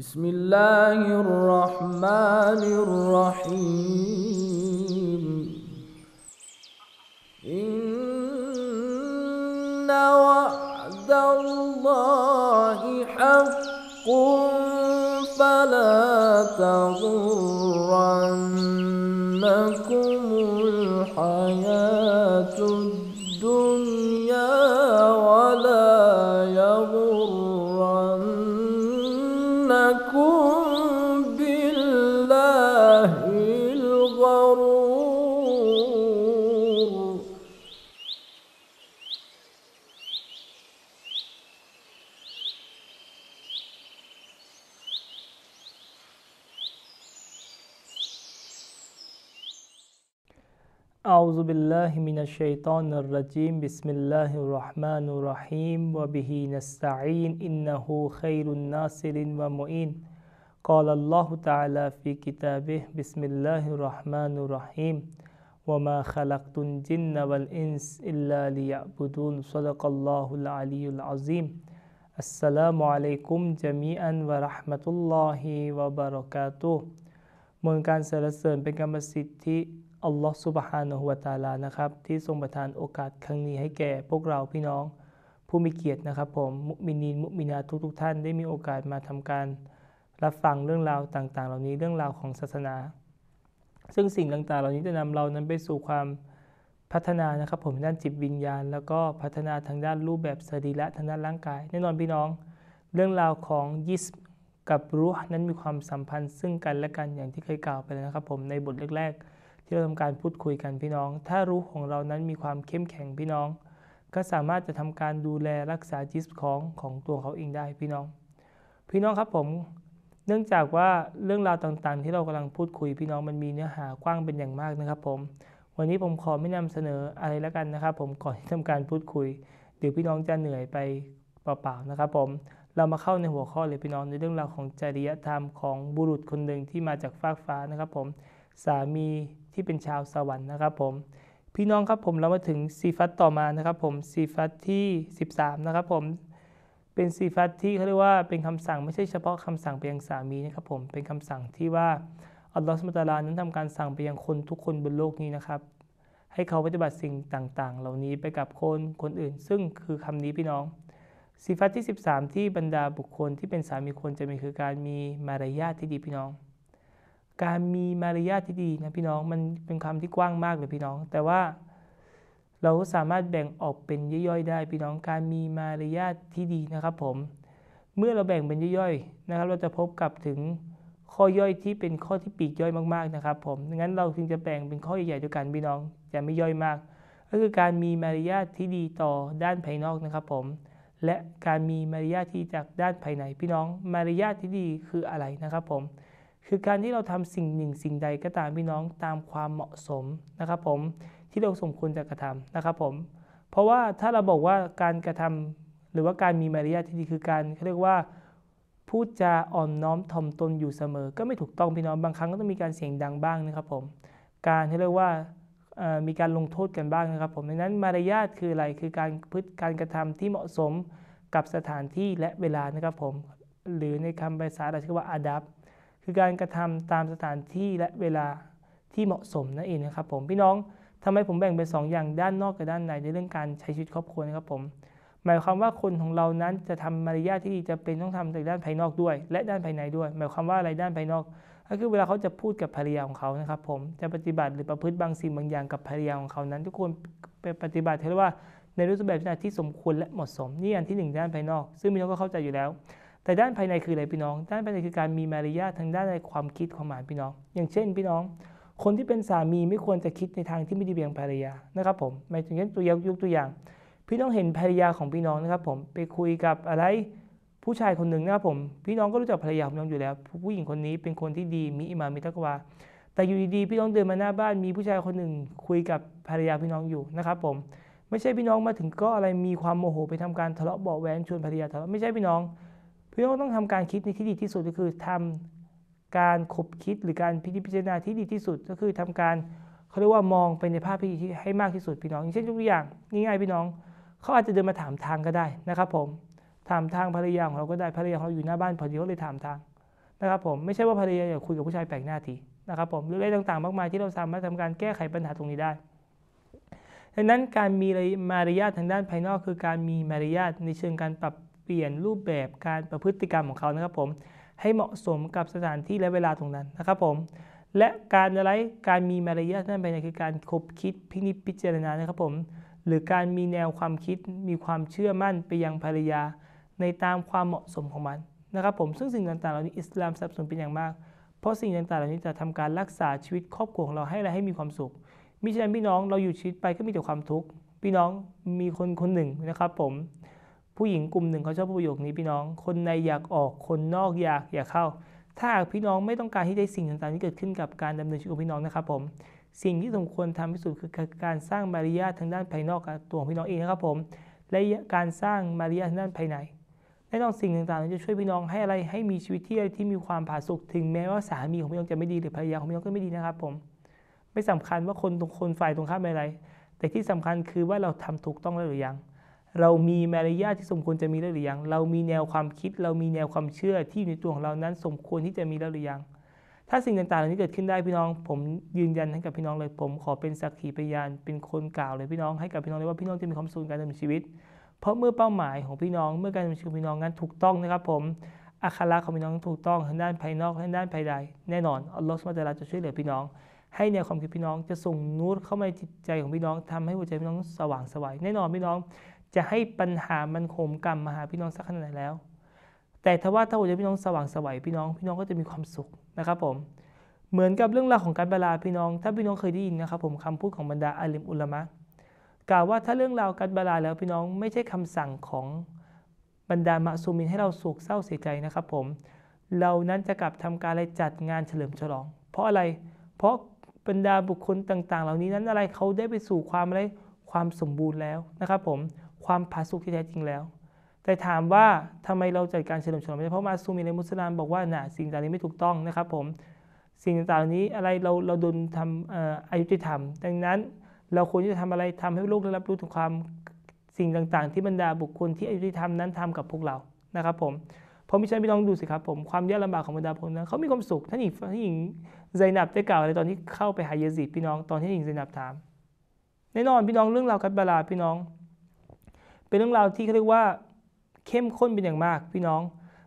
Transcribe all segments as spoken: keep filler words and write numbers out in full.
بسم الله الرحمن الرحيم إن وعد الله حق فلا تغرنكم الحياة الدنيا ولا أعوذ بالله من الشيطان الرجيم بسم الله الرحمن الرحيم وبه نستعين إنه خير الناصر ومؤين قال الله تعالى في كتابه بسم الله الرحمن الرحيم وما خلقت الجن والإنس إلا ليعبدون صدق الله العلي العظيم السلام عليكم جميعا ورحمة الله وبركاته มนต์การสรรเสริญเป็นกรรมสิทธิอัลลอฮฺซุบฮานะฮูวะตะอาลานะครับที่ทรงประทานโอกาสครั้งนี้ให้แก่พวกเราพี่น้องผู้มีเกียรตินะครับผมมุมินีนมุมินาทุกทุกท่านได้มีโอกาสมาทำการรับฟังเรื่องราวต่างๆเหล่านี้เรื่องราวของศาสนาซึ่งสิ่งต่างๆเหล่านี้จะนำเรานั้นไปสู่ความพัฒนานะครับผมด้านจิตวิญญาณแล้วก็พัฒนาทางด้านรูปแบบสรีระทางด้านร่างกายแน่นอนพี่น้องเรื่องราวของยิสม์กับรูห์นั้นมีความสัมพันธ์ซึ่งกันและกันอย่างที่เคยกล่าวไปแล้วนะครับผมในบทแรกๆที่เราทำการพูดคุยกันพี่น้องถ้ารูห์ของเรานั้นมีความเข้มแข็งพี่น้องก็สามารถจะทำการดูแลรักษาจิสม์ของของตัวเขาเองได้พี่น้องพี่น้องครับผมเนื่องจากว่าเรื่องราวต่างๆที่เรากำลังพูดคุยพี่น้องมันมีเนื้อหากว้างเป็นอย่างมากนะครับผมวันนี้ผมขอไม่นำเสนออะไรแล้วกันนะครับผมก่อนที่ทำการพูดคุยเดี๋ยวพี่น้องจะเหนื่อยไปเปล่าๆนะครับผมเรามาเข้าในหัวข้อเลยพี่น้องในเรื่องราวของจริยธรรมของบุรุษคนหนึ่งที่มาจากฟากฟ้านะครับผมสามีที่เป็นชาวสวรรค์นะครับผมพี่น้องครับผมเรามาถึงซีฟัตต่อมานะครับผมซีฟัตที่สิบสามนะครับผมเป็นซีฟัตที่เขาเรียกว่าเป็นคำสั่งไม่ใช่เฉพาะคำสั่งไปยังสามีนะครับผมเป็นคำสั่งที่ว่าอัลลอฮฺซุบฮานะฮูวะตะอาลานั้นทำการสั่งไปยังคนทุกคนบนโลกนี้นะครับให้เขาปฏิบัติสิ่งต่างๆเหล่านี้ไปกับคนคนอื่นซึ่งคือคำนี้พี่น้องซีฟัตที่สิบสามที่บรรดาบุคคลที่เป็นสามีคนจะมีคือการมีมารยาทที่ดีพี่น้องการมีมารยาทที่ดีนะพี่น้องมันเป็นคำที่กว้างมากเลยพี่น้องแต่ว่าเราสามารถแบ่งออกเป็นย่อยๆได้พี่น้องการมีมารยาทที่ดีนะครับผมเมื่อเราแบ่งเป็นย่อยๆนะครับเราจะพบกับถึงข้อย่อยที่เป็นข้อที่ปีกย่อยมากๆนะครับผมดังนั้นเราจึงจะแบ่งเป็นข้อใหญ่ๆด้วยกันพี่น้องจะไม่ย่อยมากก็คือการมีมารยาทที่ดีต่อด้านภายนอกนะครับผมและการมีมารยาทที่จากด้านภายในพี่น้องมารยาทที่ดีคืออะไรนะครับผมคือการที่เราทำสิ่งหนึ่งสิ่งใดก็ตามพี่น้องตามความเหมาะสมนะครับผมที่เราสมควรจะกระทำนะครับผมเพราะว่าถ้าเราบอกว่าการกระทำหรือว่าการมีมารยาทที่ดีคือการเขาเรียกว่าพูดจาอ่อนน้อมถ่อมตนอยู่เสมอก็ไม่ถูกต้องพี่น้องบางครั้งก็ต้องมีการเสียงดังบ้างนะครับผมการที่เรียกว่ามีการลงโทษกันบ้างนะครับผมดังนั้นมารยาทคืออะไรคือการพฤติการกระทำที่เหมาะสมกับสถานที่และเวลานะครับผมหรือในคำภาษาเราเรียกว่าอาดับคือการกระทำตามสถานที่และเวลาที่เหมาะสมนั่นเองนะครับผมพี่น้องทำไมผมแบ่งเป็นสองอย่างด้านนอกกับด้านในในเรื่องการใช้ชีวิตครอบครัวนะครับผมหมายความว่าคนของเรานั้นจะทำมารยาทที่ดีจะเป็นต้องทำในด้านภายนอกด้วยและด้านภายในด้วยหมายความว่าอะไรด้านภายนอกก็คือเวลาเขาจะพูดกับภรรยาของเขานะครับผมจะปฏิบัติหรือประพฤติบางสิ่งบางอย่างกับภรรยาของเขานั้นทุกคนปฏิบัติเรียกว่าในรูปแบบที่สมควรและเหมาะสมนี่อันที่หนึ่งด้านภายนอกซึ่งพี่น้องก็เข้าใจอยู่แล้วแต่ด้านภายในคืออะไรพี่น้องด้านภายในคือการมีมารยาททางด้านในความคิดความหมายพี่น้องอย่างเช่นพี่น้องคนที่เป็นสามีไม่ควรจะคิดในทางที่ไม่ดีเบียงภรรยานะครับผมหมายถึงเช่นตัวยกยกตัวอย่างพี่น้องเห็นภรรยาของพี่น้องนะครับผมไปคุยกับอะไรผู้ชายคนหนึ่งนะครับผมพี่น้องก็รู้จักภรรยาของน้องอยู่แล้วผู้หญิงคนนี้เป็นคนที่ดีมีอิมานมีตักวาแต่อยู่ดีๆพี่น้องเดินมาหน้าบ้านมีผู้ชายคนหนึ่งคุยกับภรรยาพี่น้องอยู่นะครับผมไม่ใช่พี่น้องมาถึงก็อะไรมีความโมโหไปทำการทะเลาะเบาะแว้งชวนภรรยาทะเลาะไม่ใช่พี่น้องพี่น้องต้องทำการคิดในที่ดีที่สุดก็คือทำการคบคิดหรือการพิจารณาที่ดีที่สุดก็คือทำการเขาเรียกว่ามองไปในภาพที่ดีให้มากที่สุดพี่น้องอย่างเช่นยกตัวอย่างง่ายๆพี่น้องเขาอาจจะเดินมาถามทางก็ได้นะครับผมถามทางภรรยาของเราก็ได้ภรรยาของเราอยู่หน้าบ้านพอดีเขาเลยถามทาง นะครับผมไม่ใช่ว่าภรรยาอยากคุยกับผู้ชายแปลกหน้าทีนะครับผมหรือเรื่องต่างๆมากมายที่เราสามารถทำการแก้ไขปัญหาตรงนี้ได้ดังนั้นการมีมารยาททางด้านภายนอกคือการมีมารยาทในเชิงการปรับเปลี่ยนรูปแบบการประพฤติกรรมของเขานะครับผมให้เหมาะสมกับสถานที่และเวลาตรงนั้นนะครับผมและการอะไรการมีมารยาทนั่นเป็นคือการคบคิดพินิจพิจารณานะครับผมหรือการมีแนวความคิดมีความเชื่อมั่นไปยังภรรยาในตามความเหมาะสมของมันนะครับผมซึ่งสิ่งต่างๆเหล่านี้อิสลามสนับสนุนเป็นอย่างมากเพราะสิ่งต่างๆเหล่านี้จะทำการรักษาชีวิตครอบครัวของเราให้อะไรให้มีความสุขมิฉะนั้นพี่น้องเราอยู่ชีวิตไปก็มีแต่ความทุกข์พี่น้องมีคนคนหนึ่งนะครับผมผู้หญิงกลุ่มหนึ่งเขาชอบประโยคนี้พี่น้องคนในอยากออกคนนอกอยากอยากเข้าถ้าพี่น้องไม่ต้องการที่ได้สิ่งต่างๆที่เกิดขึ้นกับการดำเนินชีวิตของพี่น้องนะครับผมสิ่งที่สมควรทำที่สุดคือการสร้างมารยาททางด้านภายนอกกับตัวของพี่น้องเองนะครับผมและการสร้างมารยาททางด้านภายในแน่นอนสิ่งต่างๆจะช่วยพี่น้องให้อะไรให้มีชีวิตที่ที่มีความผาสุกถึงแม้ว่าสามีของพี่น้องจะไม่ดีหรือภรรยาของพี่น้องก็ไม่ดีนะครับผมไม่สำคัญว่าคนตรงคนฝ่ายตรงข้ามเป็นอะไรแต่ที่สำคัญคือว่าเราทำถูกต้องแล้วหรือยังเรามีมารยาทที่สมควรจะมีแล้วหรือยังเรามีแนวความคิดเรามีแนวความเชื่อที่อยู่ในตัวของเรานั้นสมควรที่จะมีแล้วหรือยังถ้าสิ่งต่างๆเหล่านี้เกิดขึ้นได้พี่น้องผมยืนยันให้กับพี่น้องเลยผมขอเป็นสักขีพยานเป็นคนกล่าวเลยพี่น้องให้กับพี่น้องเลยว่าพี่น้องจะมีความสุขในการดำเนินชีวิตเพราะเมื่อเป้าหมายของพี่น้องเมื่อการดำเนินชีวิตพี่น้องนั้นถูกต้องนะครับผมอัคราของพี่น้องถูกต้องทั้งด้านภายนอกทั้งด้านภายในแน่นอนอัลลอฮฺซุบฮานะฮูวะตะอาลาจะช่วยเหลือพี่น้องให้แนวความคิดพี่น้องจะส่งนูรเข้ามาในจิตใจของพี่น้องทำให้หัวใจพี่น้องสว่างไสวแน่นอนพี่น้องจะให้ปัญหามันโหมกรรมมาหาพี่น้องสักขนาดไหนแล้วแต่ถ้าว่าถ้าหัวใจพี่น้องสว่างไสวพี่น้องพี่น้องก็จะมีความสุขนะครับผมเหมือนกับเรื่องราวของการบาลาพี่น้องถ้าพี่น้องเคยได้ยินนะครับผมคำพูดของบรรดาอาลิมอุลามะกล่าวว่าถ้าเรื่องราวการบาลาแล้วพี่น้องไม่ใช่คำสั่งของบรรดามะซูมินให้เราโศกเศร้าเสียใจนะครับผมเรานั้นจะกลับทำการอะไรจัดงานเฉลิมฉลองเพราะอะไรเพราะบรรดาบุคคลต่างๆเหล่านี้นั้นอะไรเขาได้ไปสู่ความอะไรความสมบูรณ์แล้วนะครับผมความผาสุกที่แท้จริงแล้วแต่ถามว่าทำไมเราจัดการเฉลิมฉลองไม่ได้เพราะมาซูมินในมุสลิมบอกว่าน่ะสิ่งต่างนี้ไม่ถูกต้องนะครับผมสิ่งต่างๆนี้อะไรเราเราโดนทำอยุติธรรมดังนั้นเราควรจะทำอะไรทำให้โลกได้รับรู้ถึงความสิ่งต่างๆที่บรรดาบุคคลที่อยุติธรรมนั้นทำกับพวกเรานะครับผมเพราะมิฉะนั้นพี่น้องดูสิครับผมความยากลำบากของบรรดาพวกนั้นเขามีความสุขท่านหญิงท่านหญิงไซนับได้กล่าวอะไรตอนที่เข้าไปหายาซีดพี่น้องตอนที่ท่านหญิงไซนับถามแน่นอนพี่น้องเรื่องราวกัตบาลาพี่น้องเป็นเรื่องราวที่เขาเรียกว่าเข้มข้นเป็นอย่างมากพี่น้อ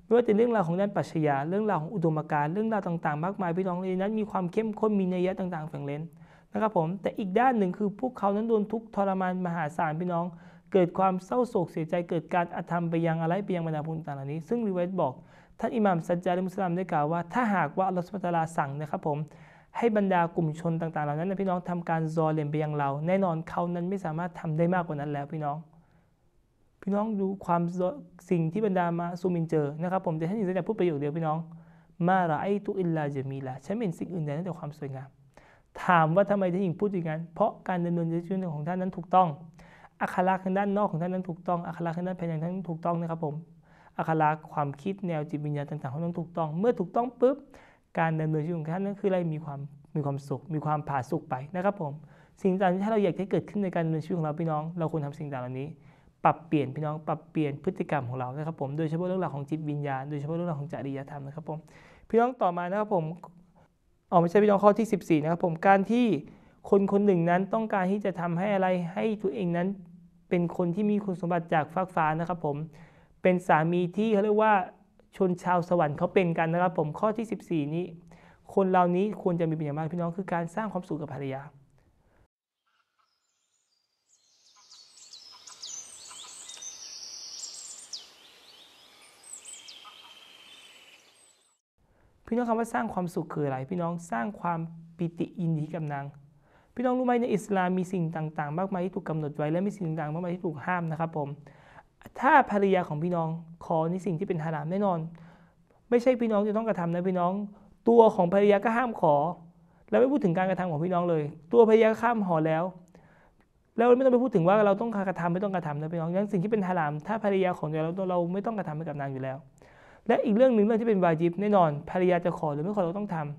งไม่ว่าจะเรื่องราวของด้านปรัชญาเรื่องราวของอุดมการณ์เรื่องราวต่างๆมากมายพี่น้องในนั้นมีความเข้มข้นมีนัยยะต่างๆแฝงเร้นนะครับผมแต่อีกด้านหนึ่งคือพวกเขานั้นโดนทุกข์ทรมานมหาศาลพี่น้องเกิดความเศร้าโศกเสียใจเกิดการอธรรมไปยังอะไรไปยังบรรดาบุญต่างเหล่านี้ซึ่งรีเวทบอกท่านอิหม่ามซัจญาดมุสลิมได้กล่าวว่าถ้าหากว่าอัลลอฮฺซุบฮานะฮูวะตะอาลาสั่งนะครับผมให้บรรดากลุ่มชนต่างๆเหล่านั้นนะพี่น้องทำการซอเลมไปยังเราแน่นอนเขานั้นไม่สามารถทำได้มากกว่านั้นแล้วพี่น้องพี่น้องดูความสิ่งที่บรรดามะซูมินเจอนะครับผมแต่ท่านอิสลามพูดประโยคเดียวพี่น้องมาราไอตุอิลลาจะมีละฉันไม่เห็นสิ่งอื่นใดนอกจากความสวยงามถามว่าทำไมท่านหญิงพูดอย่างนั้นเพราะการดำเนินชีวิตของท่านนั้นถูกต้องอัคราทางด้านนอกของท่านนั้นถูกต้องอัคราทางด้านภายในท่านถูกต้องนะครับผมอัคราความคิดแนวจิตวิญญาณต่างๆของท่านถูกต้องเมื่อถูกต้องปุ๊บการดำเนินชีวิตของท่านนั้นคืออะไรมีความมีความสุขมีความผาสุกไปนะครับผมสิ่งต่างๆที่เราอยากให้เกิดขึ้นในการดำเนินชีวิตของเราพี่น้องเราควรทำสิ่งต่างเหล่านี้ปรับเปลี่ยนพี่น้องปรับเปลี่ยนพฤติกรรมของเรานะครับผมโดยเฉพาะเรื่องราวของจิตวิญญาณโดยเฉพาะเรื่องราวของจริยธรรมนะครับผมพี่น้องต่อมานะครับผมอ๋อไม่ใช่พี่น้องข้อที่สิบสี่นะครับผมการที่คนคนหนึ่งนั้นต้องการที่จะทำให้อะไรให้ตัวเองนั้นเป็นคนที่มีคุณสมบัติจากฟากฟ้านะครับผมเป็นสามีที่เขาเรียกว่าชนชาวสวรรค์เขาเป็นกันนะครับผมข้อที่สิบสี่นี้คนเหล่านี้ควรจะมีเป็นอย่างมากพี่น้องคือการสร้างความสุขกับภรรยาพี่น้องคำว่าสร้างความสุขคืออะไรพี่น้องสร้างความปิติยินดีกับนางพี่น้องรู้ไหมในอิสลามมีสิ่งต่างๆมากมายที่ถูกกำหนดไว้และมีสิ่งต่างๆมากมายที่ถูกห้ามนะครับผมถ้าภรรยาของพี่น้องขอในสิ่งที่เป็นฮารามแน่นอนไม่ใช่พี่น้องจะต้องกระทำนะพี่น้องตัวของภรรยาก็ห้ามขอแล้วไม่พูดถึงการกระทำของพี่น้องเลยตัวภรรยาก็ห้ามขอแล้วแล้วไม่ต้องไปพูดถึงว่าเราต้องกระทำไม่ต้องกระทำนะพี่น้องดังนั้นสิ่งที่เป็นฮารามถ้าภรรยาของเราเราไม่ต้องกระทำให้กับนางอยู่แล้วและอีกเรื่องหนึ่งเรื่องที่เป็นวาญิบแน่นอนภรรยาจะขอหรือไม่ขอเราต้องทำ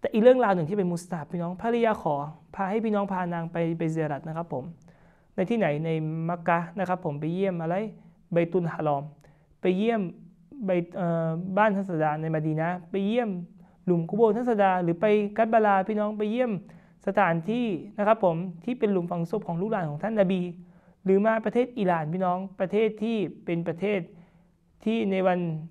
แต่อีกเรื่องราวหนึ่งที่เป็นมุสตาบพี่น้องภรรยาขอพาให้พี่น้องพานางไปไปเซียรัตนะครับผมในที่ไหนในมักกะนะครับผมไปเยี่ยมอะไรใบตุนฮารอมไปเยี่ยม ไปบ้านท่านศาสดาในมะดีนะห์ไปเยี่ยมหลุมกุโบท่านศาสดาหรือไปกัตบาลาพี่น้องไปเยี่ยมสถานที่นะครับผมที่เป็นหลุมฝังศพของลูกหลานของท่านนบีหรือมาประเทศอิหร่านพี่น้องประเทศที่เป็นประเทศที่ในวัน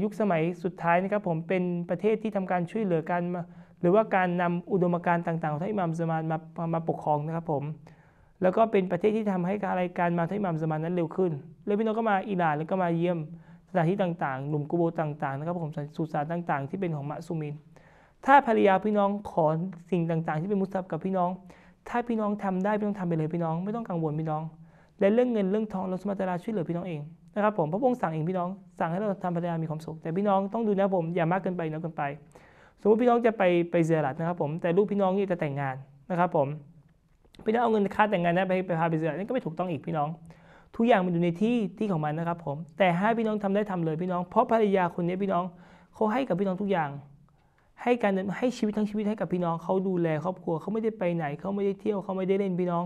ยุคสมัยสุดท้ายนะครับผมเป็นประเทศที่ทำการช่วยเหลือกันหรือว่าการนำอุดมการณ์ต่างๆของท่านอิหม่ามซะมานมามาปกครองนะครับผมแล้วก็เป็นประเทศที่ทำให้การรายการมาท่านอิหม่ามซะมานนั้นเร็วขึ้นแล้วพี่น้องก็มาอิหร่านแล้วก็มาเยี่ยมสถานที่ต่างๆหลุมกุโบร์ต่างๆนะครับผมสุสานต่างๆที่เป็นของมะซูมินถ้าภรรยาพี่น้องขอสิ่งต่างๆที่เป็นมุสตัฟกับพี่น้องถ้าพี่น้องทำได้พี่น้องทำไปเลยพี่น้องไม่ต้องกังวลพี่น้องและเรื่องเงินเรื่องทองเราสามารถช่วยเหลือพี่น้องเองนะครับผมพระองค์สั่งเองพี่น้องสั่งให้เราทำภรรยามีความสุขแต่พี่น้องต้องดูนะผมอย่ามากเกินไปน้อยเกินไปสมมติพี่น้องจะไปไปเซียรัตนะครับผมแต่ลูกพี่น้องนี่จะแต่งงานนะครับผมพี่น้องเอาเงินค่าแต่งงานนะไปไปพาไปเซียรัตนี่ก็ไม่ถูกต้องอีกพี่น้องทุกอย่างมันอยู่ในที่ที่ของมันนะครับผมแต่ให้พี่น้องทำได้ทำเลยพี่น้องเพราะภรรยาคนนี้พี่น้องเขาให้กับพี่น้องทุกอย่างให้การให้ชีวิตทั้งชีวิตให้กับพี่น้องเขาดูแลครอบครัวเขาไม่ได้ไปไหนเขาไม่ได้เที่ยวเขาไม่ได้เล่นพี่น้อ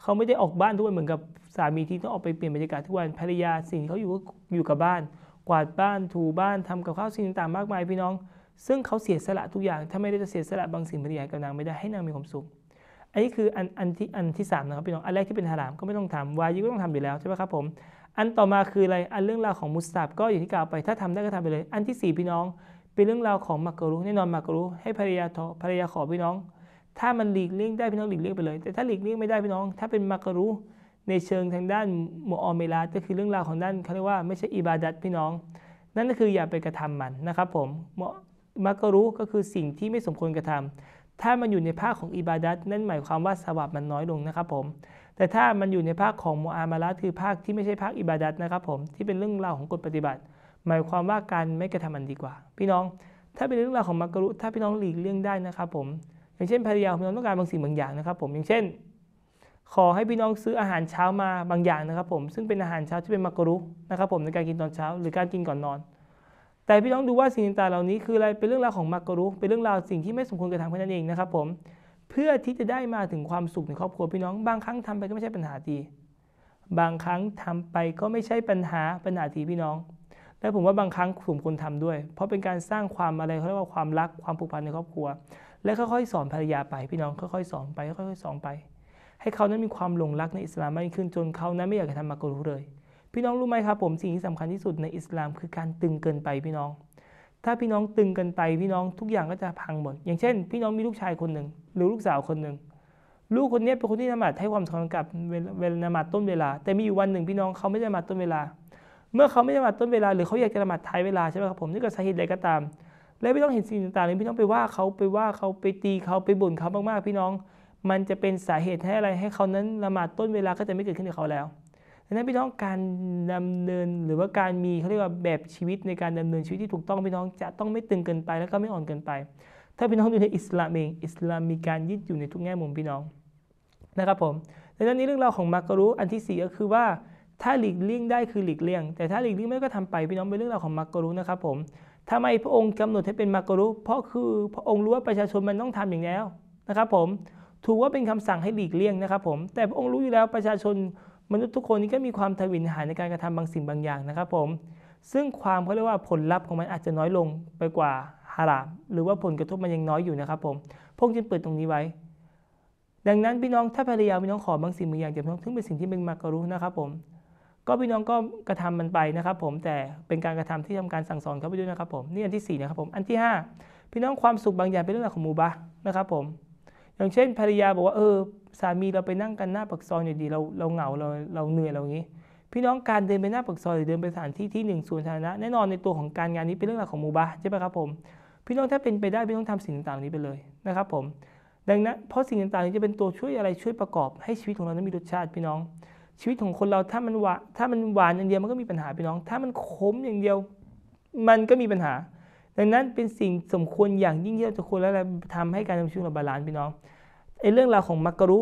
งเขาไม่ได้ออกบ้านทุกวันเหมือนกับสามีที่ต้องออกไปเปลี่ยนบรรยากาศทุกวันภรรยาสิ่งที่เขาอยู่อยู่กับบ้านกวาดบ้านถูบ้านทำกับข้าวสิ่งต่างๆมากมายพี่น้องซึ่งเขาเสียสละทุกอย่างถ้าไม่ได้จะเสียสละบางสิ่งบางอย่างกับนางไม่ได้ให้นางมีความสุขอันนี้คืออันอันที่อันที่สามนะครับพี่น้องอันแรกที่เป็นฮารามก็ไม่ต้องทำวาญิบก็ต้องทำอยู่แล้วใช่ไหมครับผมอันต่อมาคืออะไรอันเรื่องราวของมุสตับก็อย่างที่กล่าวไปถ้าทำได้ก็ทำไปเลยอันที่ สี่ พี่น้องเป็นเรื่องราวของมักรุแน่นอนมักรุให้ภรรยาภรรยาขอพี่น้องถ้ามันหลีกเลี่ยงได้พี่น้องหลีกเลี่ยงไปเลยแต่ถ้าหลีกเลี่ยงไม่ได้พี่น้องถ้าเป็นมักรุในเชิงทางด้านมุออเมลาก็คือเรื่องราวของด้านเขาเรียกว่าไม่ใช่อิบาดัตพี่น้องนั่นก็คืออย่าไปกระทำมันนะครับผมมักรุก็คือสิ่งที่ไม่สมควรกระทำถ้ามันอยู่ในภาคของอิบาดัตนั่นหมายความว่าสวาบมันน้อยลงนะครับผมแต่ถ้ามันอยู่ในภาคของมุอามาละห์คือภาคที่ไม่ใช่ภาคอิบาดัตนะครับผมที่เป็นเรื่องราวของกฎปฏิบัติหมายความว่าการไม่กระทำมันดีกว่าพี่น้องถ้าเป็นเรื่องราวของมักรุถ้าพี่น้องหลีกเลี่ยงได้นะครับผมอย่างเช่นภรรยาพี่น้องต้องการบางสิ่งบางอย่างนะครับผมอย่างเช่นขอให้พี่น้องซื้ออาหารเช้ามาบางอย่างนะครับผมซึ่งเป็นอาหารเช้าที่เป็นมักรุนะครับผมในการกินตอนเช้าหรือการกินก่อนนอนแต่พี่น้องดูว่าสิ่งต่างๆเหล่านี้คืออะไรเป็นเรื่องราวของมักรุเป็นเรื่องราวสิ่งที่ไม่สมควรกระทำแค่นั้นเองนะครับผมเพื่อที่จะได้มาถึงความสุขในครอบครัวพี่น้องบางครั้งทำไปก็ไม่ใช่ปัญหาทีบางครั้งทำไปก็ไม่ใช่ปัญหาปัญหาทีพี่น้องและผมว่าบางครั้งผมควรทำด้วยเพราะเป็นการสร้างความอะไรเขาเรียกว่าความรักความผูกพันในครอบครัวและค่อยๆสอนภรรยาไปพี่น้องค่อยๆสอนไปค่อยๆสอนไปให้เขานั้นมีความหลงรักในอิสลามมากขึ้นจนเขานั้นไม่อยากจะทำมักรุเลยพี่น้องรู้ไหมครับผมสิ่งที่สำคัญที่สุดในอิสลามคือการตึงเกินไปพี่น้องถ้าพี่น้องตึงเกินไปพี่น้องทุกอย่างก็จะพังหมดอย่างเช่นพี่น้องมีลูกชายคนหนึ่งหรือลูกสาวคนหนึ่งลูกคนนี้เป็นคนที่นมาดให้ความสำคัญกับเวลานามาดต้นเวลาแต่มีอยู่วันหนึ่งพี่น้องเขาไม่ได้มาดต้นเวลาเมื่อเขาไม่ได้มาดต้นเวลาหรือเขาอยากจะละหมาดท้ายเวลาใช่ไหมครับผมนี่ก็สาเหตุใดก็ตามแล้วพี่น้องเห็นสิ่งต่างๆเลยพี่น้องไปว่าเขาไปว่าเขาไปตีเขาไปบ่นเขามากๆพี่น้องมันจะเป็นสาเหตุให้อะไรให้เขานั้นละหมาดต้นเวลาก็จะไม่เกิดขึ้นกับเขาแล้วดังนั้นพี่น้องการดำเนินหรือว่าการมีเขาเรียกว่าแบบชีวิตในการดำเนินชีวิตที่ถูกต้องพี่น้องจะต้องไม่ตึงเกินไปแล้วก็ไม่อ่อนเกินไปถ้าพี่น้องอยู่ในอิสลามเองอิสลามมีการยึดอยู่ในทุกแง่มุมพี่น้องนะครับผมดังนั้นนี้เรื่องราวของมักรุอันที่สี่ก็คือว่าถ้าหลีกเลี่ยงได้คือหลีกเลี่ยงแต่ถ้าหลีกเลี่ยงไม่ก็ทำไปพี่น้องเป็นเรื่องราวของมักกะรุนะครับผมทำไมพระองค์กำหนดให้เป็นมักกะรุเพราะคือพระองค์รู้ว่าประชาชนมันต้องทำอย่างแล้วนะครับผมถือว่าเป็นคำสั่งให้หลีกเลี่ยงนะครับผมแต่พระองค์รู้อยู่แล้วประชาชนมนุษย์ทุกคนนี้ก็มีความทวินหาในการกระทำบางสิ่งบางอย่างนะครับผมซึ่งความเขาเรียกว่าผลลัพธ์ของมันอาจจะน้อยลงไปกว่าฮารามหรือว่าผลกระทบมันยังน้อยอยู่นะครับผมพระองค์จึงเปิดตรงนี้ไว้ดังนั้นพี่น้องถ้าภรรยาพี่น้องขอบางสิ่งบางอย่างแต่พี่น้องถึงเป็นสิ่งที่เป็นมักกะรุนะครับผมก็พี่น้องก็กระทำมันไปนะครับผมแต่เป็นการกระทำที่ทำการสั่งสอนเขาไปด้วยนะครับผมนี่อันที่สี่นะครับผมอันที่ห้าพี่น้องความสุขบางอย่างเป็นเรื่องของมูบะห์นะครับผมอย่างเช่นภรรยาบอกว่าเออสามีเราไปนั่งกันหน้าปากซอยเนี่ยดีเราเราเหงาเราเราเหนื่อยเราอย่างนี้พี่น้องการเดินไปหน้าปากซอยหรือเดินไปสถานที่ที่หนึ่งส่วนสาธารณะแน่นอนในตัวของการงานนี้เป็นเรื่องของมูบะห์ใช่ไหมครับผมพี่น้องถ้าเป็นไปได้พี่น้องทำสิ่งต่างๆนี้ไปเลยนะครับผมดังนั้นเพราะสิ่งต่างๆนี้จะเป็นตัวช่วยอะไรช่วยประกอบให้ชีวิตของเรานั้นมีรสชาติพี่น้องชีวิตของคนเราถ้ามันหวานถ้ามันหวานอย่างเดียวมันก็มีปัญหาพี่น้องถ้ามันขมอย่างเดียวมันก็มีปัญหาดังนั้นเป็นสิ่งสมควรอย่างยิ่งที่เราจะควรแล้วทำให้การดำเนินชีวิตเราบาลานซ์พี่น้องไอ้เรื่องราวของมักรุ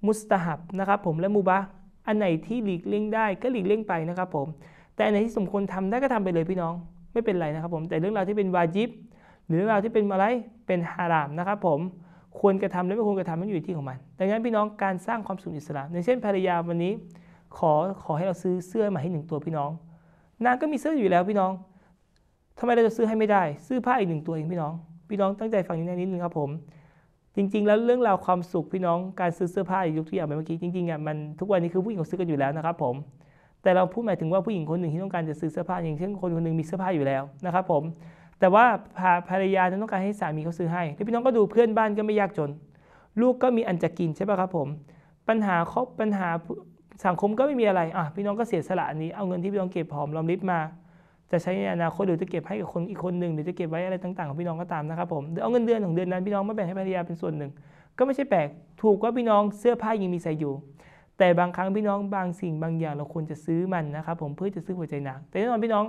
มุสตะฮับนะครับผมและมูบะห์อันไหนที่หลีกเลี่ยงได้ก็หลีกเลี่ยงไปนะครับผมแต่อันไหนที่สมควรทำได้ก็ทำไปเลยพี่น้องไม่เป็นไรนะครับผมแต่เรื่องราวที่เป็นวาญิบหรือเรื่องราวที่เป็นอะไรเป็นฮารามนะครับผมควรกระทำและไม่ควรกระทำมันอยู่ในที่ของมันดังนั้นพี่น้องการสร้างความสุขอิสลามอย่างเช่นภรรยาวันนี้ขอขอให้เราซื้อเสื้อมาให้หนึ่งตัวพี่น้อง นางก็มีเสื้ออยู่แล้วพี่น้องทำไมเราจะซื้อให้ไม่ได้ซื้อผ้าอีกหนึ่งตัวเองพี่น้องพี่น้องตั้งใจฟังนิดนิดนึงครับผมจริงๆแล้วเรื่องราวความสุขพี่น้องการซื้อเสื้อผ้าอีกยกตัวอย่างไปเมื่อกี้จริงๆอ่ะมันทุกวันนี้คือผู้หญิงเขาซื้อกันอยู่แล้วนะครับผมแต่เราพูดหมายถึงว่าผู้หญิงคนหนึ่งที่ต้องการจะซื้อเสื้อผ้าอย่างเช่นคนคนหนึ่งมีเสื้อผ้าอยู่แล้วนะครับผมแต่ว่าภรรยาต้องการให้สามีเขาซื้อให้แล้วพี่น้องก็ดูเพื่อนบ้านก็ไม่ยากจนลูกก็มีอันจะกินใช่ป่ะครับผมปัญหาครอบปัญหาสังคมก็ไม่มีอะไรอ่ะพี่น้องก็เสียสละอันนี้เอาเงินที่พี่น้องเก็บหอมรอมริบมาจะใช้ในอนาคตหรือจะเก็บให้กับคนอีกคนหนึ่งหรือจะเก็บไว้อะไรต่างๆของพี่น้องก็ตามนะครับผมเอาเงินเดือนของเดือนนั้นพี่น้องมาแบ่งให้ภรรยาเป็นส่วนหนึ่งก็ไม่ใช่แปลกถูกว่าพี่น้องเสื้อผ้ายังมีใส่อยู่แต่บางครั้งพี่น้องบางสิ่งบางอย่างเราควรจะซื้อมันนะครับผมเพื่อจะซื้อหัวใจนางแต่แน่นอนพี่น้อง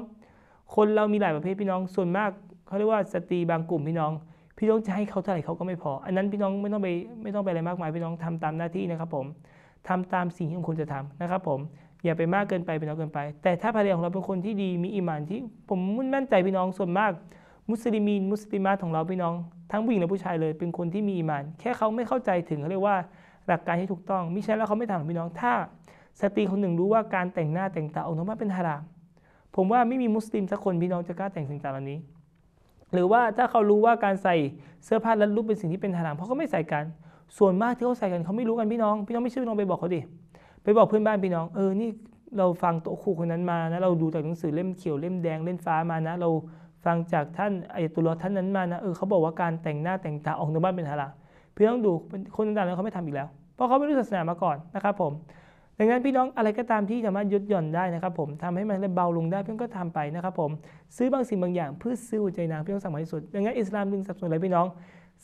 คนเรามีหลายประเภทพี่น้องส่วนมากเขาเรียกว่าสตรีบางกลุ่มพี่น้องพี่น้องจะให้เขาเท่าไหร่เขาก็ไม่พออันนั้นพี่น้องไม่ต้องไปไม่ต้องไปอะไรมากมายพี่น้องทำตามหน้าที่นะครับผมทำตามสิ่งที่ควรจะทำนะครับผมอย่าไปมากเกินไปไปน้อยเกินไปแต่ถ้าภรรยาของเราเป็นคนที่ดีมีอิมานที่ผมมุ่นมั่นใจพี่น้องส่วนมากมุสลิมีนมุสลิมาของเราพี่น้องทั้งผู้หญิงและผู้ชายเลยเป็นคนที่มีอิมานแค่เขาไม่เข้าใจถึงเขาเรียกว่าหลักการที่ถูกต้องมิฉะนั้นแล้วเขาไม่ทำพี่น้องถ้าสตรีคนหนึ่งรู้ว่าการแต่งหน้าแต่งตาออกนอกบ้านเป็นฮารามผมว่าไม่มีมุสลิมสักคนพี่น้องจะกล้าแต่งสิ่งต่างเหล่านี้หรือว่าถ้าเขารู้ว่าการใส่เสื้อผ้ารัดรูปเป็นสิ่งที่เป็นฮารามเพราะเขาไม่ใส่กันส่วนมากที่เขาใส่กันเขาไม่รู้กันพี่น้องพี่น้องไม่เชื่อลองไปบอกเขาดิไปบอกเพื่อนบ้านพี่น้องเออนี่เราฟังโต๊ะครูคนนั้นมานะเราดูจากหนังสือเล่มเขียวเล่มแดงเล่มฟ้ามานะเราฟังจากท่านอัยตุลลอฮ์ท่านนั้นมานะเออเขาบอกว่าการแต่งหน้าแต่งตาออกนอกบ้านเป็นฮารามพี่น้องดูคนต่างๆแล้วเขาไม่ทำอีกแล้วเพราะเขาไม่รู้ศาสนามาก่อนนะครับผมดังนั้นพี่น้องอะไรก็ตามที่สามารถยดหย่อนได้นะครับผมทำให้มันเบาลงได้พี่น้องก็ทำไปนะครับผมซื้อบางสิ่งบางอย่างเพื่อซื้อหัวใจนางพี่น้องสำคัญที่สุดดังนั้นอิสลามดึงสับสนอะไรพี่น้อง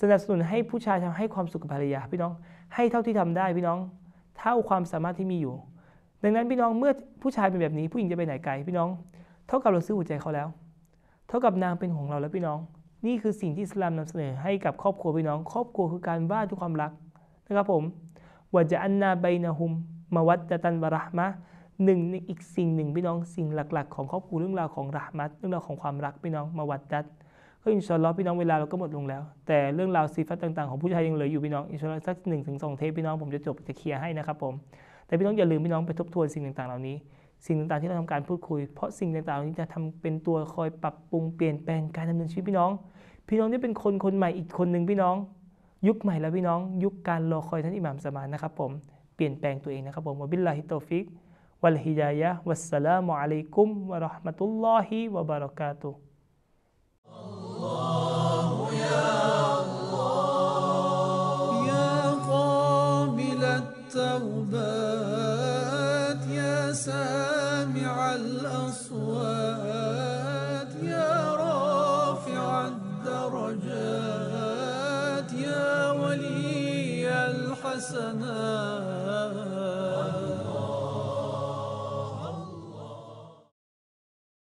สนับสนุนให้ผู้ชายทำให้ความสุขกับภรรยาพี่น้องให้เท่าที่ทำได้พี่น้องเท่าความสามารถที่มีอยู่ดังนั้นพี่น้องเมื่อผู้ชายเป็นแบบนี้ผู้หญิงจะไปไหนไกลพี่น้องเท่ากับเราซื้อหัวใจเขาแล้วเท่ากับนางเป็นของเราแล้วพี่น้องนี่คือสิ่งที่อิสลามนำเสนอให้กับครอบครัวพี่น้องครอบครัวคือการว่าด้วยความรักนะครับผมวะญะอัลนาบัยนะฮุมมะวัดดะตันวะเราะห์มะห์หนึ่งอีกสิ่งหนึ่งพี่น้องสิ่งหลักๆของครอบครัวเรื่องราวของเราะห์มะห์เรื่องราวของความรักพี่น้องมะวัดดะห์ก็อินชาอัลลอฮ์พี่น้องเวลาเราก็หมดลงแล้วแต่เรื่องราวซีฟัตต่างๆของผู้ชายยังเหลืออยู่พี่น้องอินชาอัลลอฮ์สักหนึ่งถึงสองเทปพี่น้องผมจะจบจะเคลียร์ให้นะครับผมแต่พี่น้องอย่าลืมพี่น้องไปทบทวนสิ่งต่างๆเหล่านี้สิ่งต่างๆที่เราทำการพูดคุยเพราะสิ่งต่างๆเหล่านี้จะทำเป็นตัวคอยปรับปรุงเปลี่ยนแปลงการดำเนินชีวิตพี่น้องพี่น้องนี่เป็นคนคนใหม่อีกคนหนึ่งพี่น้องยุคใหม่แล้วพี่น้องยุคการรอคอยท่านอิหม่ามสมานนะครับผมเปลี่ยนแปลงตัวเองนะครับผมวะบิลลาฮิตตอฟิกวัลฮิดายะฮ์วัสสลามุอะลัยกุมวะเราะห์มะตุลลอฮิวะบะเราะกาตุฮ์الله يا الله يا قابل التوبات يا سامع الأصوات يا رافع الدرجات يا ولي الحسنات